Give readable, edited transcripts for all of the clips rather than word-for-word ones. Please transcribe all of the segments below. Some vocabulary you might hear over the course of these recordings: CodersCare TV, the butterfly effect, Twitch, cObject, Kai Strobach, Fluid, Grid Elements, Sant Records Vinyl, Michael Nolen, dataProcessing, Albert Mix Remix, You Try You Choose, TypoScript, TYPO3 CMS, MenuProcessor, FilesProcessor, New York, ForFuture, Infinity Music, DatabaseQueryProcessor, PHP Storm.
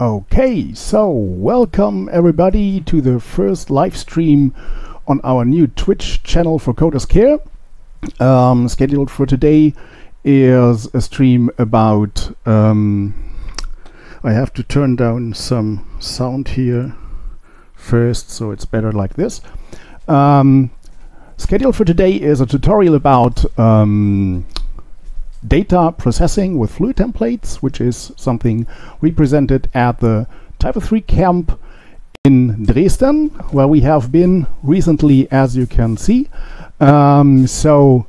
Okay, so welcome everybody to the first live stream on our new Twitch channel for CodersCare. Scheduled for today is a stream about... I have to turn down some sound here first, so it's better like this. Scheduled for today is a tutorial about data processing with Fluid templates, which is something we presented at the TYPO3 camp in Dresden, where we have been recently, as you can see. So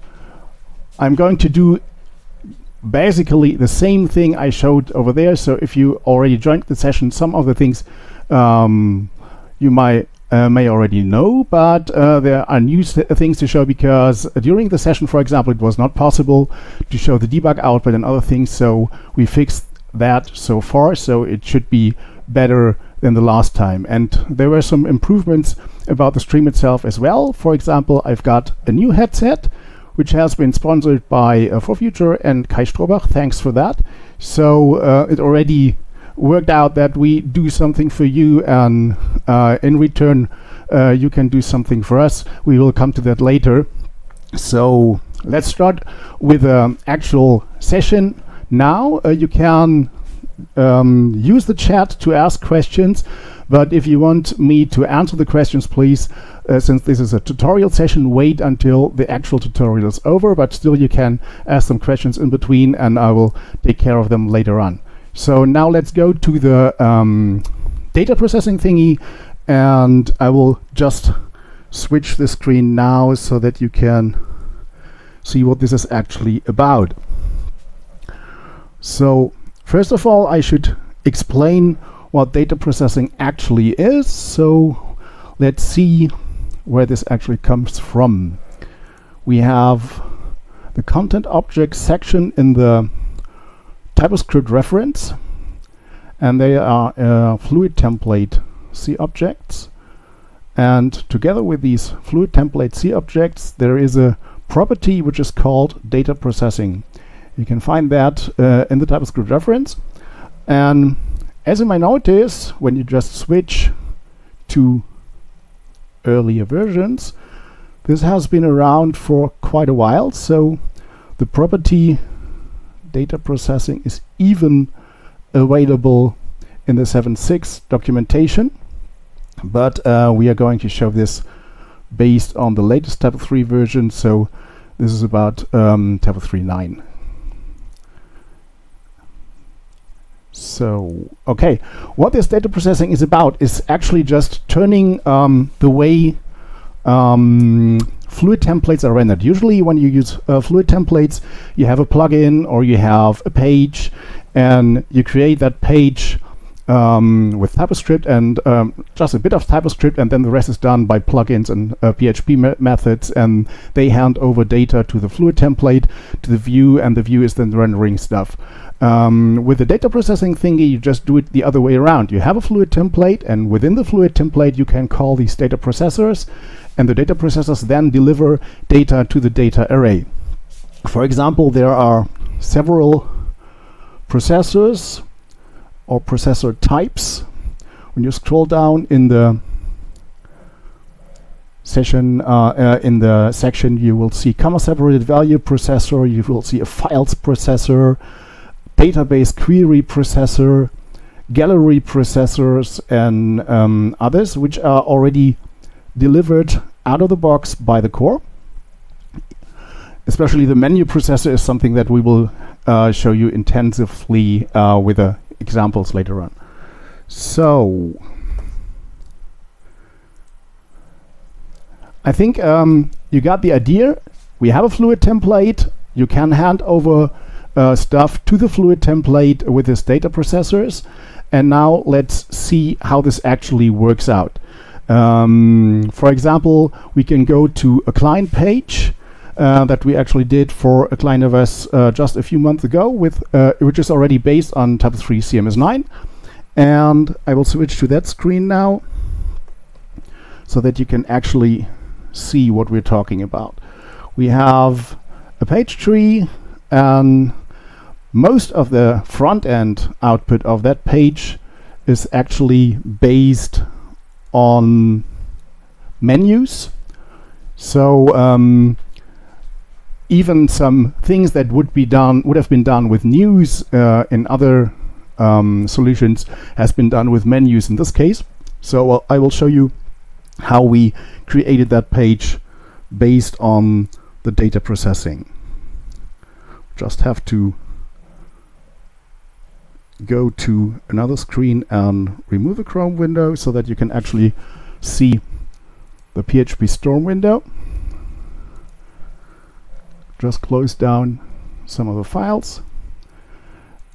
I'm going to do basically the same thing I showed over there. So if you already joined the session, some of the things you may already know, but there are new things to show, because during the session, for example, it was not possible to show the debug output and other things, so we fixed that so far, so it should be better than the last time. And there were some improvements about the stream itself as well. For example, I've got a new headset, which has been sponsored by ForFuture and Kai Strobach. Thanks for that. So it already worked out that we do something for you, and in return you can do something for us. We will come to that later. So let's start with an actual session now. You can use the chat to ask questions, but if you want me to answer the questions, please, since this is a tutorial session, wait until the actual tutorial is over, but still you can ask some questions in between and I will take care of them later on. So now let's go to the data processing thingy, and I will just switch the screen now so that you can see what this is actually about. So first of all, I should explain what data processing actually is. So let's see where this actually comes from. We have the content object section in the TypeScript reference, and they are Fluid template C objects, and together with these Fluid template C objects there is a property which is called data processing. You can find that in the TypeScript reference, and as you might notice, when you just switch to earlier versions, this has been around for quite a while, so the property data processing is even available in the 7.6 documentation, but we are going to show this based on the latest TyPO3 version, so this is about TyPO3 9. So, okay, what this data processing is about is actually just turning the way Fluid templates are rendered. Usually when you use Fluid templates, you have a plugin or you have a page, and you create that page with TypeScript and just a bit of TypeScript, and then the rest is done by plugins and PHP methods, and they hand over data to the Fluid template, to the view, and the view is then rendering stuff. With the data processing thingy, you just do it the other way around. You have a Fluid template, and within the Fluid template you can call these data processors, and the data processors then deliver data to the data array. For example, there are several processors or processor types. When you scroll down in the session, in the section, you will see comma-separated value processor, you will see a files processor, database query processor, gallery processors, and others, which are already delivered out of the box by the core. Especially the menu processor is something that we will show you intensively with examples later on. So I think you got the idea. We have a Fluid template. You can hand over stuff to the Fluid template with its data processors, and now let's see how this actually works out. For example, we can go to a client page that we actually did for a client of us just a few months ago, with which is already based on TyPO3 CMS 9, and I will switch to that screen now so that you can actually see what we're talking about. We have a page tree, and most of the front end output of that page is actually based on menus. So even some things that would have been done with news in other solutions has been done with menus in this case. So I will show you how we created that page based on the data processing. Just have to go to another screen and remove a Chrome window so that you can actually see the PHP Storm window. Just close down some of the files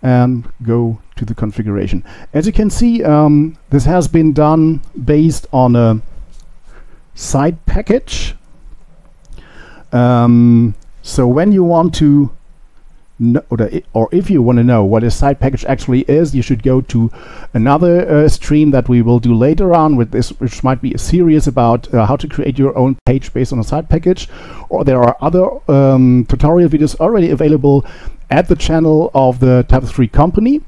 and go to the configuration. As you can see, this has been done based on a site package. So when you want to know, or if you want to know what a site package actually is, you should go to another stream that we will do later on with this, which might be a series about how to create your own page based on a site package. Or there are other tutorial videos already available at the channel of the TYPO3 company,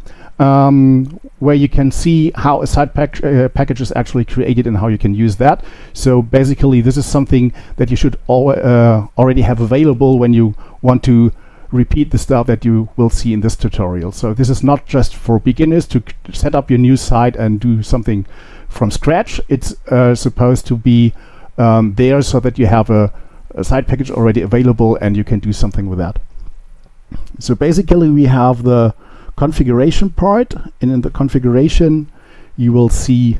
where you can see how a site package is actually created and how you can use that. So basically this is something that you should already have available when you want to repeat the stuff that you will see in this tutorial. So this is not just for beginners to set up your new site and do something from scratch. It's supposed to be there so that you have a site package already available and you can do something with that. So basically we have the configuration part, and in the configuration you will see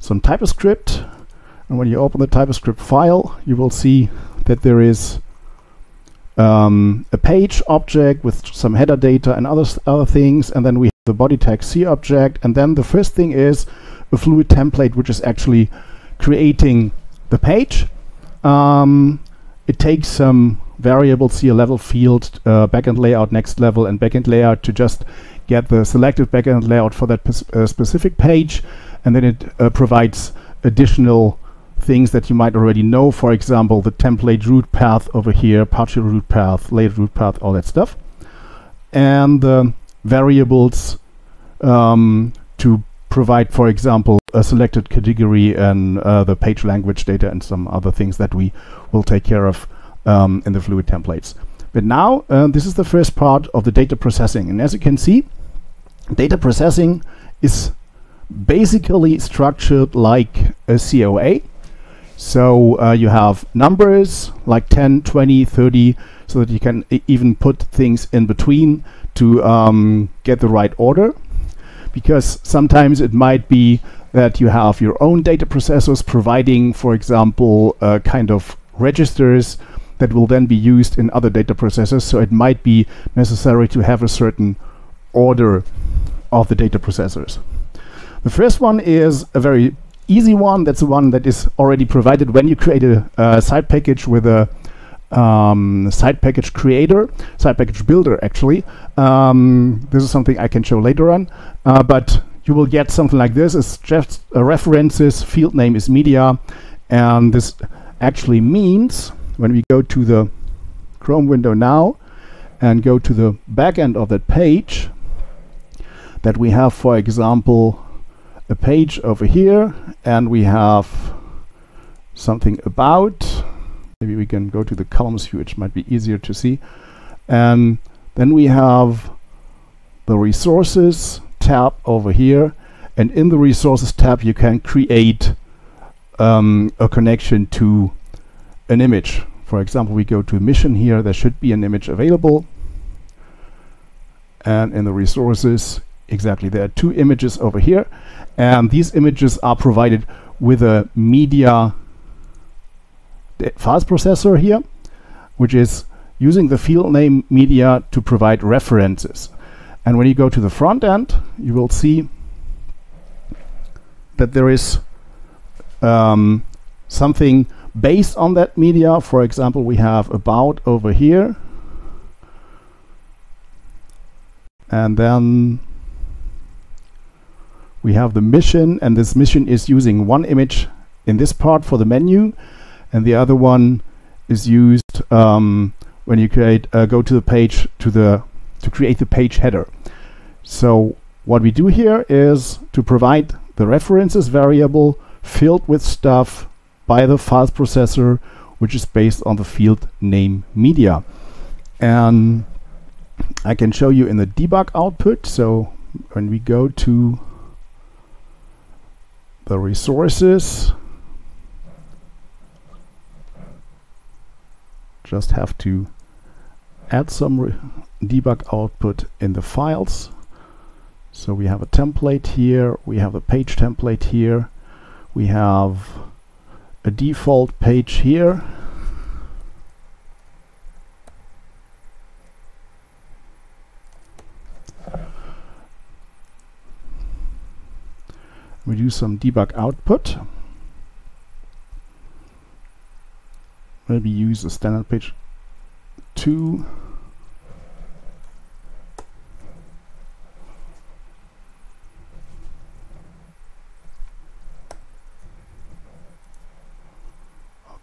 some TypeScript, and when you open the TypeScript file you will see that there is a page object with some header data and other things, and then we have the body tag C object, and then the first thing is a Fluid template, which is actually creating the page. It takes some variables here, level field, backend layout, next level, and backend layout to just get the selected backend layout for that specific page, and then it provides additional things that you might already know, for example the template root path over here, partial root path, layered root path, all that stuff, and the variables to provide, for example, a selected category and the page language data and some other things that we will take care of in the Fluid templates. But now this is the first part of the data processing, and as you can see, data processing is basically structured like a COA. So you have numbers like 10, 20, 30, so that you can even put things in between to get the right order. Because sometimes it might be that you have your own data processors providing, for example, a kind of registers that will then be used in other data processors. So it might be necessary to have a certain order of the data processors. The first one is a very easy one. That's the one that is already provided when you create a site package with a site package creator, site package builder actually. This is something I can show later on, but you will get something like this. It's just references, field name is media, and this actually means when we go to the Chrome window now and go to the back end of that page that we have, for example, a page over here, and we have something about, maybe we can go to the columns view, which might be easier to see, and then we have the resources tab over here, and in the resources tab you can create a connection to an image. For example, we go to mission here, there should be an image available, and in the resources, exactly, there are two images over here, and these images are provided with a media files processor here, which is using the field name media to provide references. And when you go to the front end, you will see that there is something based on that media. For example, we have about over here, and then we have the mission, and this mission is using one image in this part for the menu, and the other one is used when you create go to the page to create the page header. So What we do here is to provide the references variable filled with stuff by the files processor, which is based on the field name media. And I can show you in the debug output. So when we go to the resources, just have to add some debug output in the files. So we have a template here, we have a page template here, we have a default page here. We do some debug output. Maybe use a standard page 2.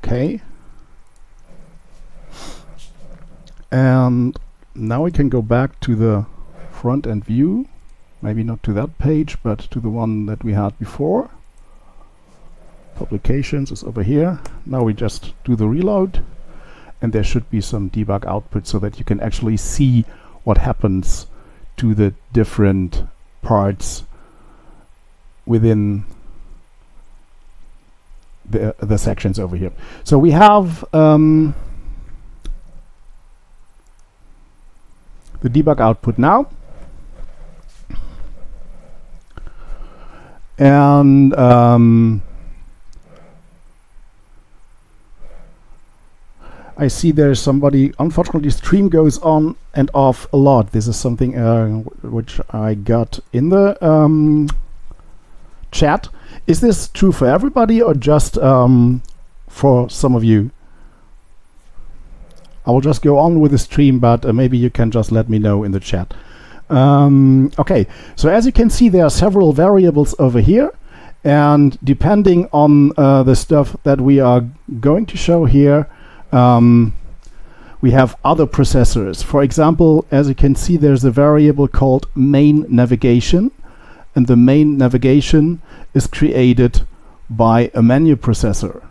Okay. And now we can go back to the front end view. Maybe not to that page, but to the one that we had before. Publications is over here. Now we just do the reload, and there should be some debug output so that you can actually see what happens to the different parts within the sections over here. So we have the debug output now. And I see there's somebody. Unfortunately, stream goes on and off a lot. This is something which I got in the chat. Is this true for everybody or just for some of you? I will just go on with the stream, but maybe you can just let me know in the chat. Okay, so as you can see, there are several variables over here, and depending on the stuff that we are going to show here, we have other processors. For example, as you can see, there's a variable called main navigation, and the main navigation is created by a menu processor.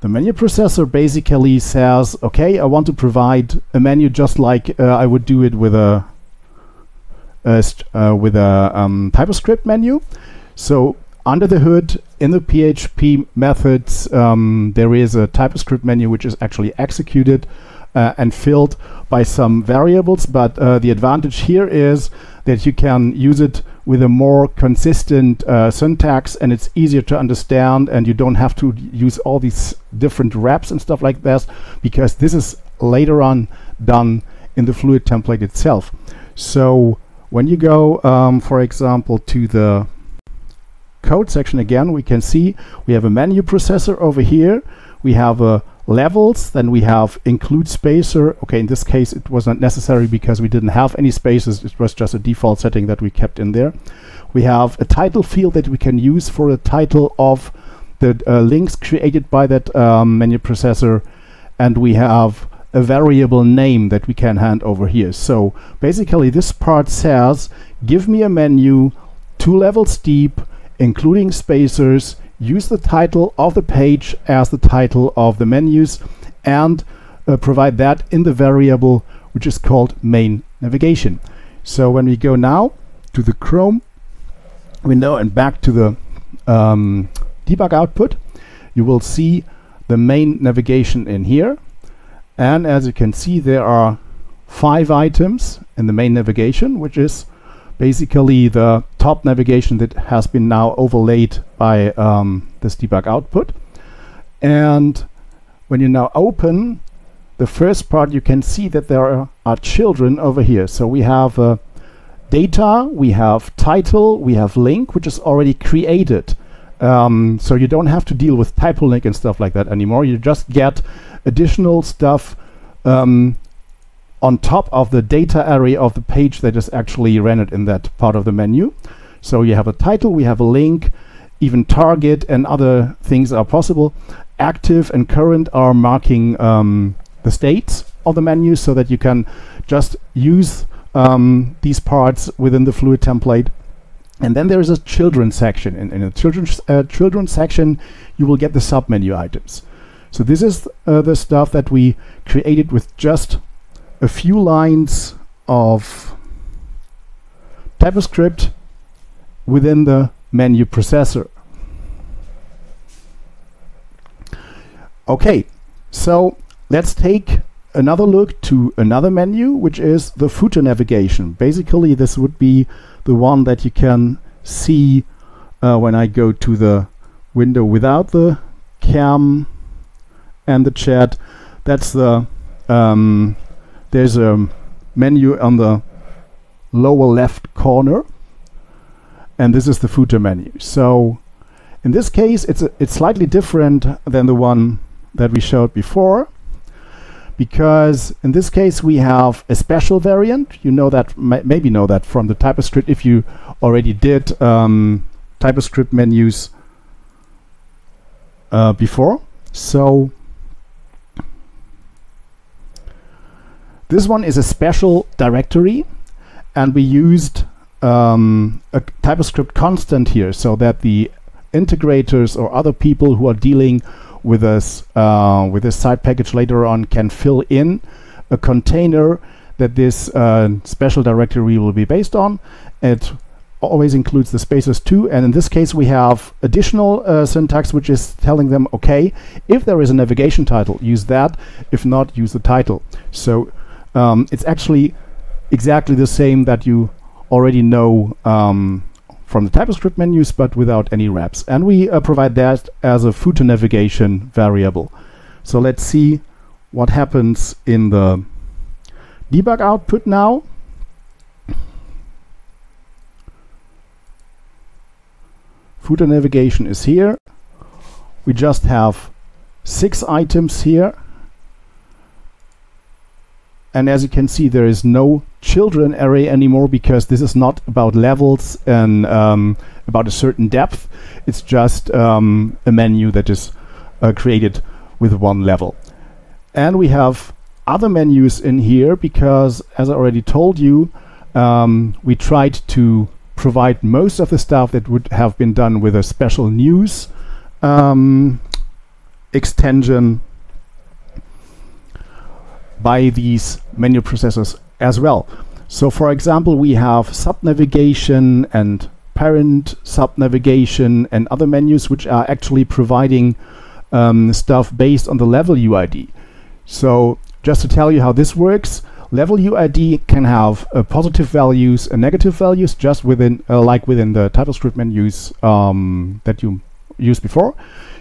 The menu processor basically says, okay, I want to provide a menu just like I would do it with a TypoScript menu. So under the hood in the PHP methods, there is a TypoScript menu which is actually executed and filled by some variables, but the advantage here is that you can use it with a more consistent syntax, and it's easier to understand, and you don't have to use all these different wraps and stuff like that, because this is later on done in the Fluid template itself. So when you go, for example, to the code section again, we can see we have a menu processor over here. We have a levels, then we have include spacer. Okay, in this case, it was not necessary because we didn't have any spaces. It was just a default setting that we kept in there. We have a title field that we can use for the title of the links created by that menu processor. And we have a variable name that we can hand over here. So basically this part says, give me a menu 2 levels deep, including spacers, use the title of the page as the title of the menus, and provide that in the variable which is called main navigation. So when we go now to the Chrome window and back to the debug output, you will see the main navigation in here. And as you can see, there are 5 items in the main navigation, which is basically the top navigation that has been now overlaid by this debug output. And when you now open the first part, you can see that there are children over here. So we have data, we have title, we have link, which is already created. So you don't have to deal with typo link and stuff like that anymore. You just get additional stuff on top of the data array of the page that is actually rendered in that part of the menu. So you have a title, we have a link, even target and other things are possible. Active and current are marking the states of the menu, so that you can just use these parts within the Fluid template And then there is a children section. In the children section, you will get the submenu items. So this is the stuff that we created with just a few lines of TypeScript within the menu processor. Okay, so let's take another look to another menu, which is the footer navigation. Basically, this would be the one that you can see when I go to the window without the cam and the chat. That's the there's a menu on the lower left corner, and this is the footer menu. So in this case, it's slightly different than the one that we showed before, because in this case we have a special variant. You know that, maybe know that from the TypeScript if you already did TypeScript menus before. So this one is a special directory, and we used a TypeScript constant here so that the integrators or other people who are dealing with this side package later on can fill in a container that this special directory will be based on. It always includes the spaces too, and in this case we have additional syntax which is telling them, okay, if there is a navigation title, use that, if not, use the title. So it's actually exactly the same that you already know from the TypeScript menus, but without any wraps. And we provide that as a footer navigation variable. So let's see what happens in the debug output now. Footer navigation is here. We just have 6 items here. And as you can see, there is no children array anymore, because this is not about levels and about a certain depth. It's just a menu that is created with one level. And we have other menus in here because, as I already told you, we tried to provide most of the stuff that would have been done with a special news extension by these menu processors as well. So for example, we have sub-navigation and parent sub-navigation and other menus which are actually providing stuff based on the level UID. So just to tell you how this works, level UID can have positive values and negative values, just within like within the TypeScript menus that you used before.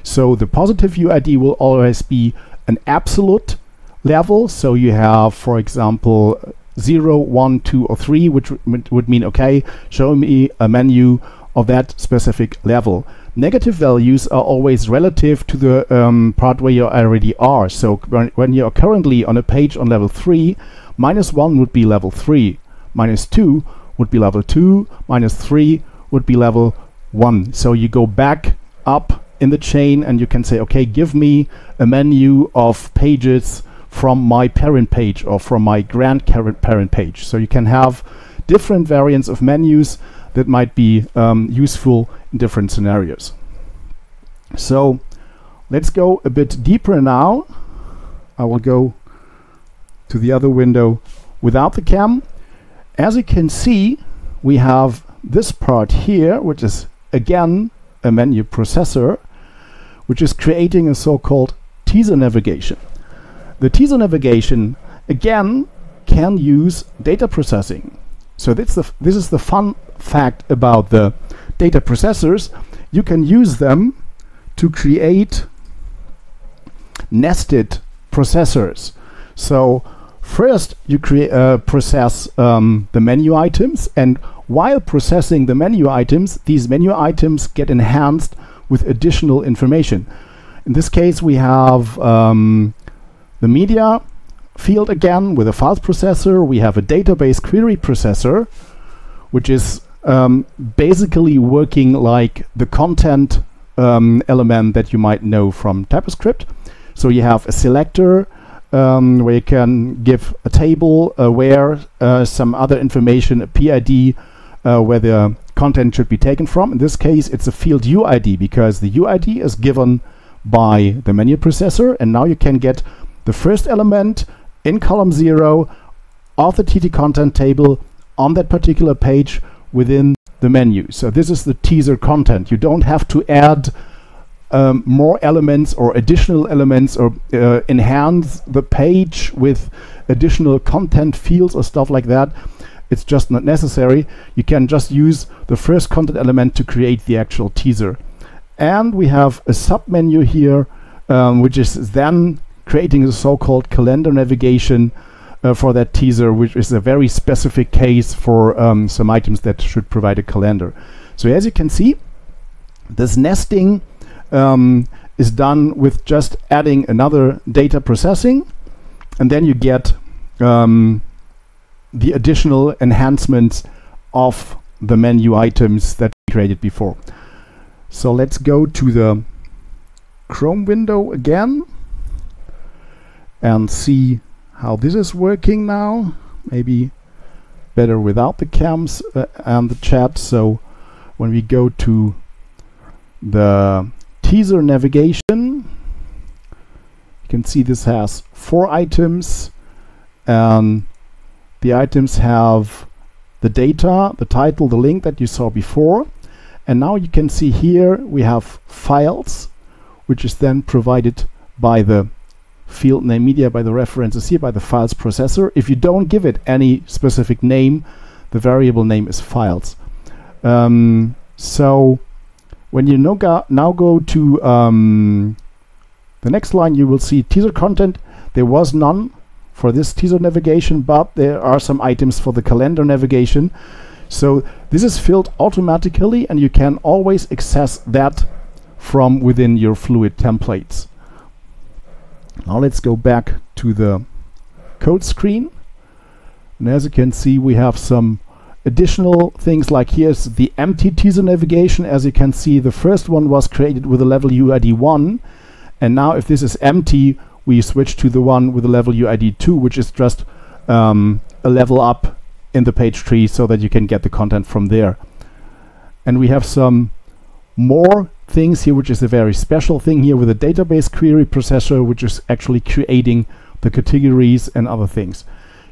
So the positive UID will always be an absolute level, so you have, for example, 0, 1, 2, or 3, which would mean, okay, show me a menu of that specific level. Negative values are always relative to the part where you already are. So when you are currently on a page on level 3, -1 would be level 3, -2 would be level 2, -3 would be level 1. So you go back up in the chain and you can say, okay, give me a menu of pages from my parent page or from my grandparent page. So you can have different variants of menus that might be useful in different scenarios. So let's go a bit deeper now. I will go to the other window without the cam. As you can see, we have this part here, which is again a menu processor, which is creating a so-called teaser navigation. The teaser navigation, again, can use data processing. So this is the fun fact about the data processors. You can use them to create nested processors. So first you process the menu items, and while processing the menu items, these menu items get enhanced with additional information. In this case we have the media field again with a files processor. We have a database query processor, which is basically working like the content element that you might know from TypeScript. So you have a selector where you can give a table, where some other information, a PID, where the content should be taken from. In this case, it's a field UID, because the UID is given by the menu processor, and now you can get the first element in column 0 of the TT content table on that particular page within the menu. So this is the teaser content. You don't have to add more elements or additional elements or enhance the page with additional content fields or stuff like that. It's just not necessary. You can just use the first content element to create the actual teaser. And we have a submenu here, which is then creating a so-called calendar navigation for that teaser, which is a very specific case for some items that should provide a calendar. So as you can see, this nesting is done with just adding another data processing, and then you get the additional enhancements of the menu items that we created before. So let's go to the Chrome window again and see how this is working now. Maybe better without the cams and the chat. So when we go to the teaser navigation, you can see this has 4 items, and the items have the data, the title, the link that you saw before. And now you can see here we have files, which is then provided by the field name media, by the references here, by the files processor. If you don't give it any specific name, the variable name is files. So when you now go to the next line, you will see teaser content. There was none for this teaser navigation, but there are some items for the calendar navigation. So this is filled automatically, and you can always access that from within your Fluid templates. Now let's go back to the code screen, and as you can see, we have some additional things, like here's the empty teaser navigation. As you can see, the first one was created with a level UID 1, and now if this is empty, we switch to the one with a level UID 2, which is just a level up in the page tree, so that you can get the content from there. And we have some more things here, which is a very special thing here with a database query processor, which is actually creating the categories and other things.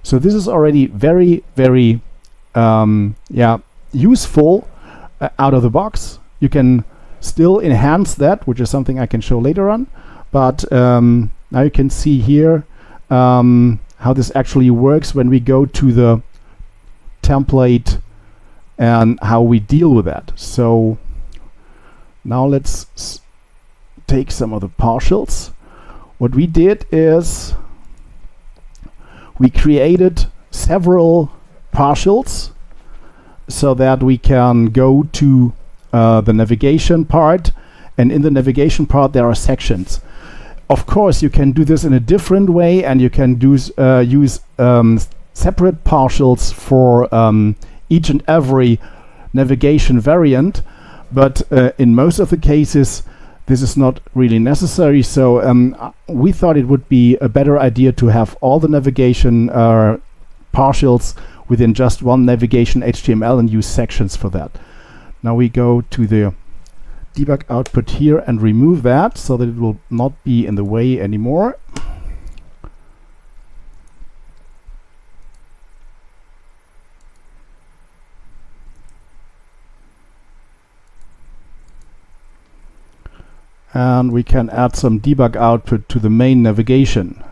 So this is already very, very useful out of the box. You can still enhance that, which is something I can show later on, but now you can see here how this actually works when we go to the template and how we deal with that. So now let's take some of the partials. What we did is we created several partials so that we can go to the navigation part, and in the navigation part there are sections. Of course you can do this in a different way, and you can use separate partials for each and every navigation variant, but in most of the cases this is not really necessary. So we thought it would be a better idea to have all the navigation partials within just one navigation HTML and use sections for that. Now we go to the debug output here and remove that so that it will not be in the way anymore. And we can add some debug output to the main navigation.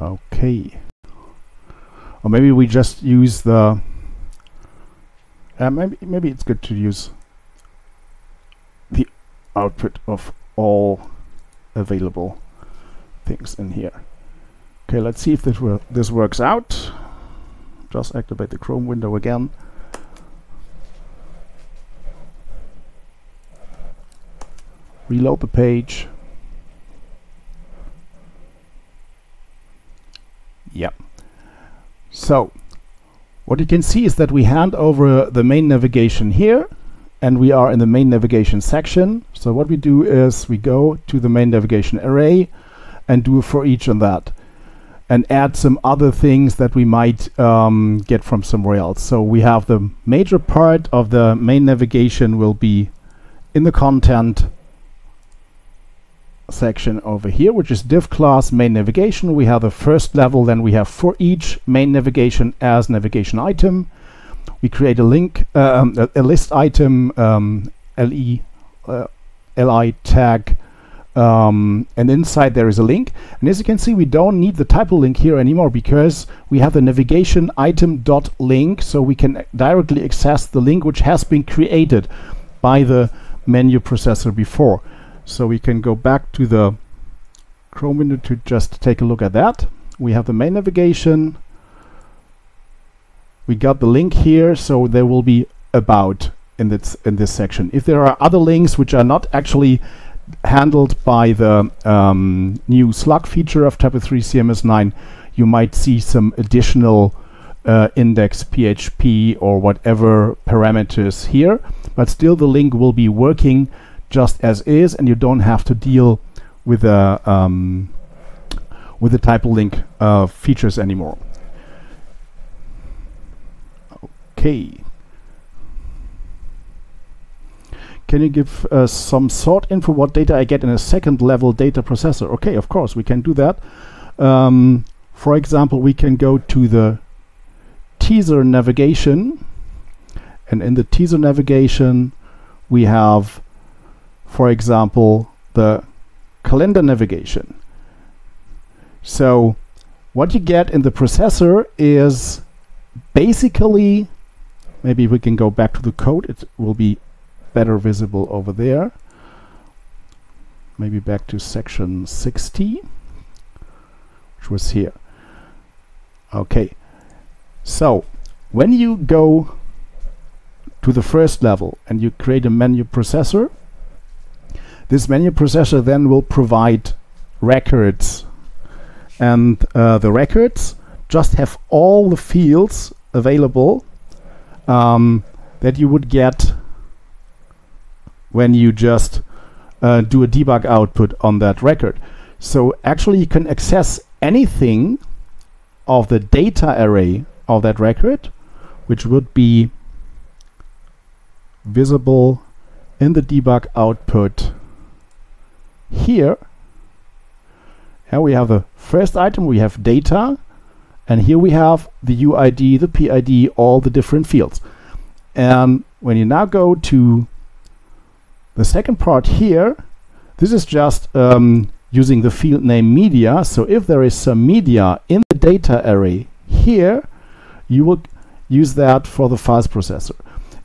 Okay. Or maybe we just use the... maybe it's good to use the output of all available things in here. Okay, let's see if this works out. Just activate the Chrome window again. Reload the page. Yep. So what you can see is that we hand over the main navigation here and we are in the main navigation section. So what we do is we go to the main navigation array and do a for each on that and add some other things that we might get from somewhere else. So we have the major part of the main navigation will be in the content section over here, which is div class main navigation. We have the first level, then we have for each main navigation as navigation item. We create a link, a list item, li tag, and inside there is a link. And as you can see, we don't need the typo link here anymore because we have the navigation item dot link, so we can directly access the link which has been created by the menu processor before. So we can go back to the Chrome window to just take a look at that. We have the main navigation. We got the link here, so there will be about in this section. If there are other links which are not actually handled by the new slug feature of TYPO3 CMS 9, you might see some additional index PHP or whatever parameters here, but still the link will be working just as is, and you don't have to deal with the typo link features anymore. Okay. Can you give us some sort info what data I get in a second level data processor? Okay, of course we can do that. For example, we can go to the teaser navigation, and in the teaser navigation we have, for example, the calendar navigation. So what you get in the processor is basically, maybe we can go back to the code, it will be better visible over there. Maybe back to section 60, which was here. Okay, so when you go to the first level and you create a menu processor, this menu processor then will provide records, and the records just have all the fields available that you would get when you just do a debug output on that record. So actually you can access anything of the data array of that record, which would be visible in the debug output. Here, and we have the first item, we have data, and here we have the UID, the PID, all the different fields. And when you now go to the second part here, this is just using the field name media. So if there is some media in the data array here, you will use that for the files processor.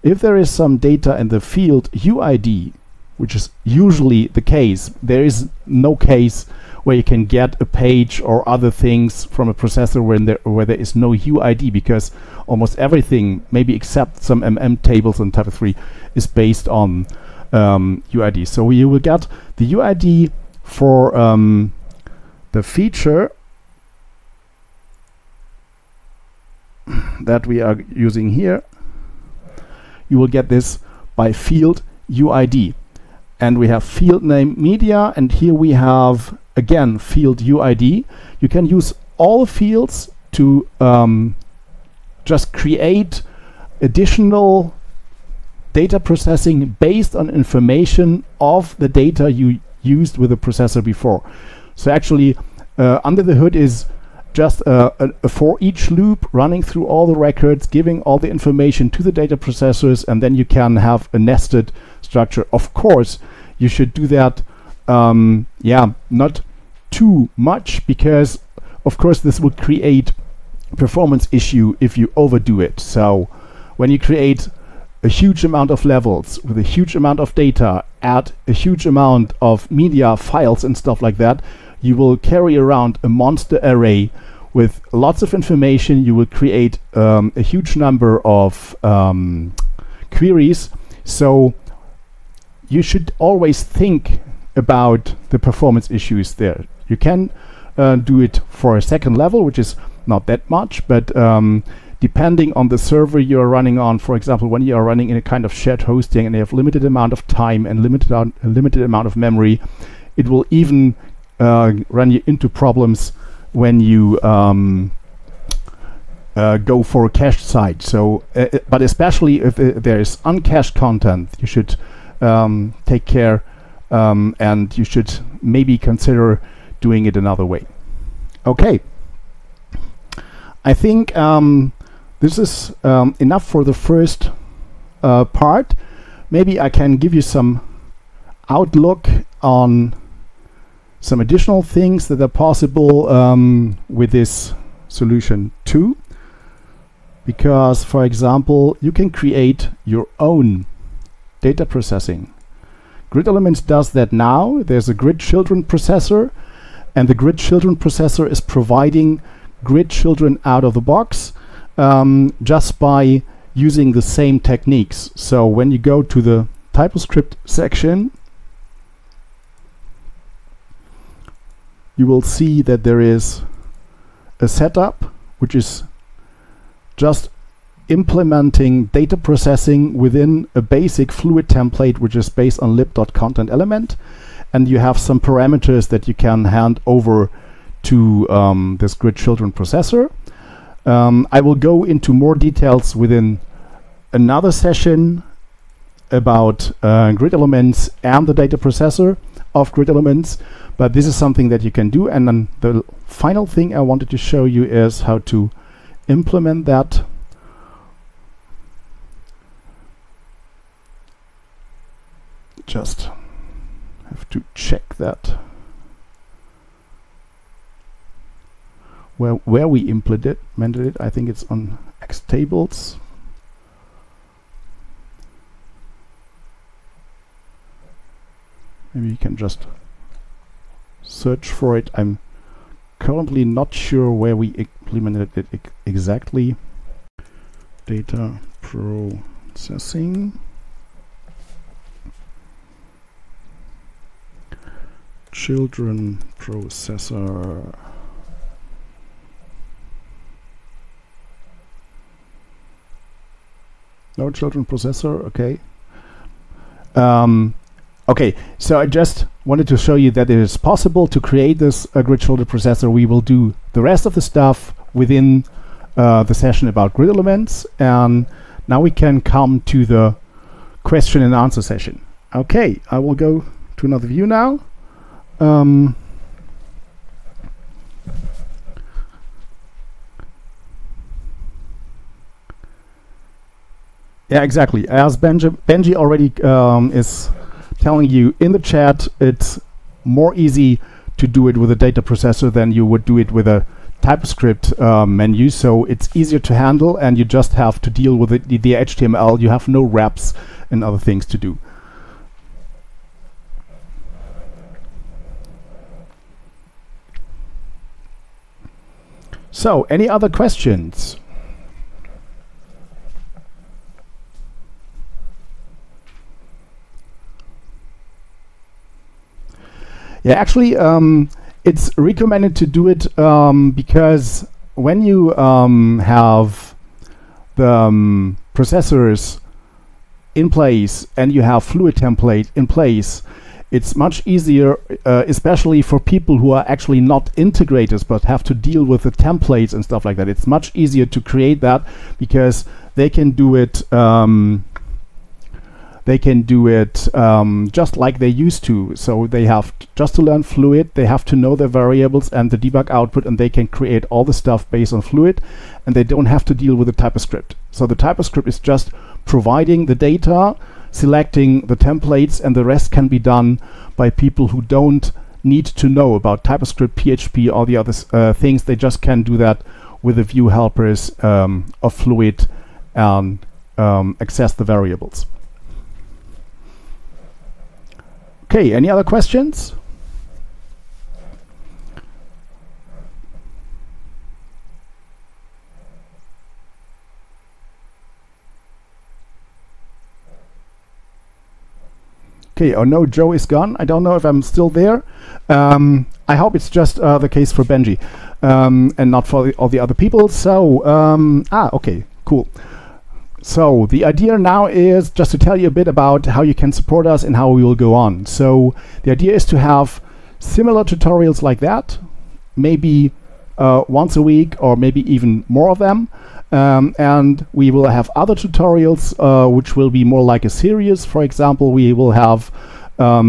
If there is some data in the field UID, which is usually the case. There is no case where you can get a page or other things from a processor where there is no UID, because almost everything, maybe except some MM tables in TYPO3, is based on UID. So you will get the UID for the feature that we are using here. You will get this by field UID. And we have field name media, and here we have again field UID. You can use all fields to just create additional data processing based on information of the data you used with the processor before. So actually under the hood is just a for each loop running through all the records, giving all the information to the data processors, and then you can have a nested structure. Of course, you should do that, yeah, not too much, because of course this would create performance issue if you overdo it. So when you create a huge amount of levels with a huge amount of data, add a huge amount of media files and stuff like that, you will carry around a monster array with lots of information. You will create a huge number of queries. So you should always think about the performance issues there. You can do it for a second level, which is not that much, but depending on the server you are running on. For example, when you are running in a kind of shared hosting and you have limited amount of time and limited amount of memory, it will even run you into problems when you go for a cached site. So, but especially if there is uncached content, you should take care and you should maybe consider doing it another way. Okay, I think this is enough for the first part. Maybe I can give you some outlook on some additional things that are possible with this solution too, because, for example, you can create your own data processing. Grid Elements does that now. There's a Grid Children processor, and the Grid Children processor is providing Grid Children out of the box just by using the same techniques. So when you go to the TypoScript section, you will see that there is a setup which is just implementing data processing within a basic Fluid template which is based on lib.content element, and you have some parameters that you can hand over to this Grid Children processor. I will go into more details within another session about Grid Elements and the data processor of Grid Elements, but this is something that you can do. And then the final thing I wanted to show you is how to implement that. Just have to check that where we implemented it. I think it's on Xtables. Maybe you can just search for it. I'm currently not sure where we implemented it exactly. Data processing. Children processor. No children processor, okay. Okay, so I just wanted to show you that it is possible to create this Grid Children processor. We will do the rest of the stuff within the session about Grid Elements, and now we can come to the question and answer session. Okay, I will go to another view now. Yeah, exactly. As Benji already is telling you in the chat, it's more easy to do it with a data processor than you would do it with a TypeScript menu. So it's easier to handle, and you just have to deal with it, the HTML. You have no wraps and other things to do. So, any other questions? Yeah, actually, it's recommended to do it because when you have the processors in place and you have Fluid template in place, it's much easier, especially for people who are actually not integrators but have to deal with the templates and stuff like that. It's much easier to create that because they can do it. They can do it just like they used to. So they have just to learn Fluid, they have to know their variables and the debug output, and they can create all the stuff based on Fluid, and they don't have to deal with the TypeScript. So the TypeScript is just providing the data, selecting the templates, and the rest can be done by people who don't need to know about TypeScript, PHP, all the other things. They just can do that with the view helpers of Fluid and access the variables. Okay, any other questions? Okay, oh no, Joe is gone. I don't know if I'm still there. I hope it's just the case for Benji and not for all the other people. So, okay, cool. So the idea now is just to tell you a bit about how you can support us and how we will go on. So the idea is to have similar tutorials like that, maybe once a week or maybe even more of them. And we will have other tutorials which will be more like a series. For example, we will have a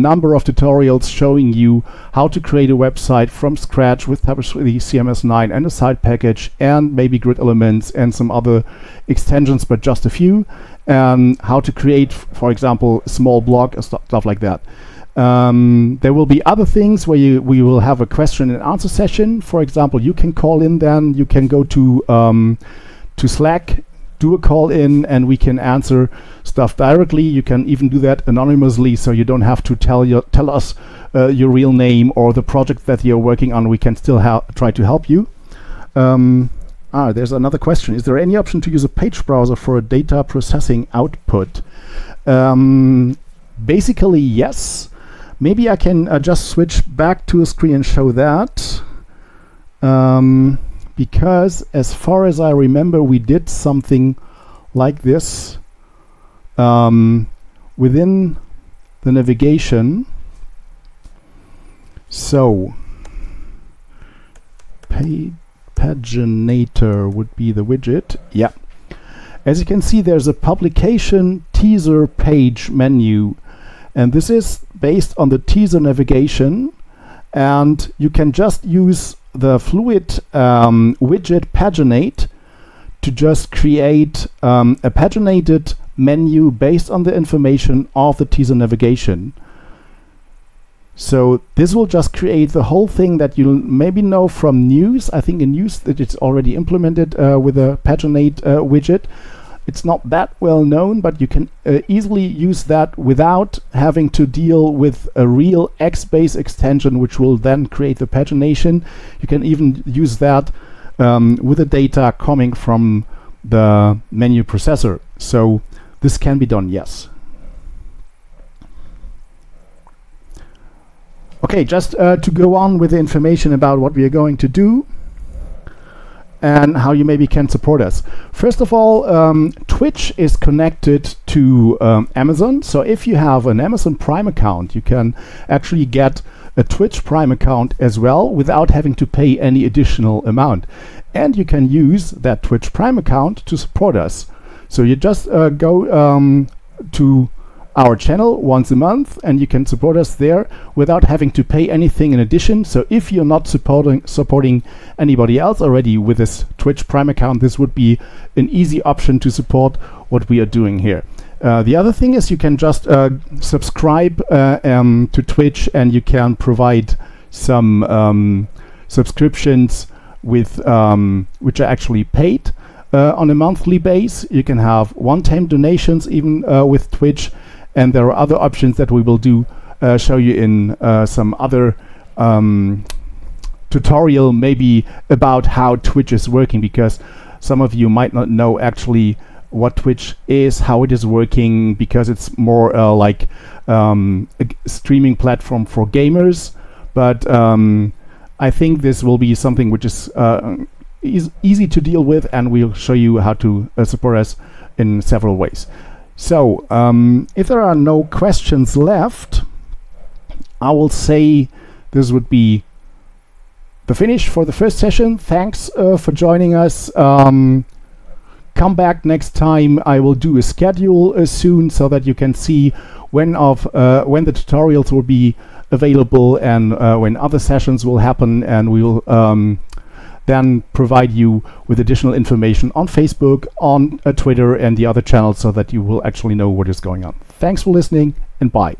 number of tutorials showing you how to create a website from scratch with TYPO3 CMS 9 and a site package and maybe Grid Elements and some other extensions, but just a few. How to create, for example, a small blog or stuff like that. There will be other things where we will have a question and answer session. For example, you can call in then, you can go to Slack, do a call in, and we can answer stuff directly. You can even do that anonymously, so you don't have to tell us your real name or the project that you're working on. We can still try to help you. There's another question. Is there any option to use a page browser for a data processing output? Basically, yes. Maybe I can just switch back to a screen and show that, because as far as I remember, we did something like this within the navigation. So paginator would be the widget. Yeah. As you can see, there's a publication teaser page menu, and this is based on the teaser navigation, and you can just use the Fluid widget paginate to just create a paginated menu based on the information of the teaser navigation. So this will just create the whole thing that you maybe know from news. I think in news that it's already implemented with a paginate widget. It's not that well known, but you can easily use that without having to deal with a real XBase extension, which will then create the pagination. You can even use that with the data coming from the menu processor. So this can be done, yes. Okay, just to go on with the information about what we are going to do and how you maybe can support us. First of all, Twitch is connected to Amazon. So if you have an Amazon Prime account, you can actually get a Twitch Prime account as well without having to pay any additional amount. And you can use that Twitch Prime account to support us. So you just go to our channel once a month and you can support us there without having to pay anything in addition. So if you're not supporting anybody else already with this Twitch Prime account, this would be an easy option to support what we are doing here. The other thing is you can just subscribe to Twitch, and you can provide some subscriptions with which are actually paid on a monthly base. You can have one-time donations even with Twitch. And there are other options that we will show you in some other tutorial, maybe about how Twitch is working, because some of you might not know actually what Twitch is, how it is working, because it's more like a streaming platform for gamers. But I think this will be something which is easy to deal with, and we'll show you how to support us in several ways. So, if there are no questions left, I will say this would be the finish for the first session. Thanks for joining us. Come back next time. I will do a schedule soon, so that you can see when the tutorials will be available and when other sessions will happen, and we will then provide you with additional information on Facebook, on Twitter and the other channels, so that you will actually know what is going on. Thanks for listening, and bye.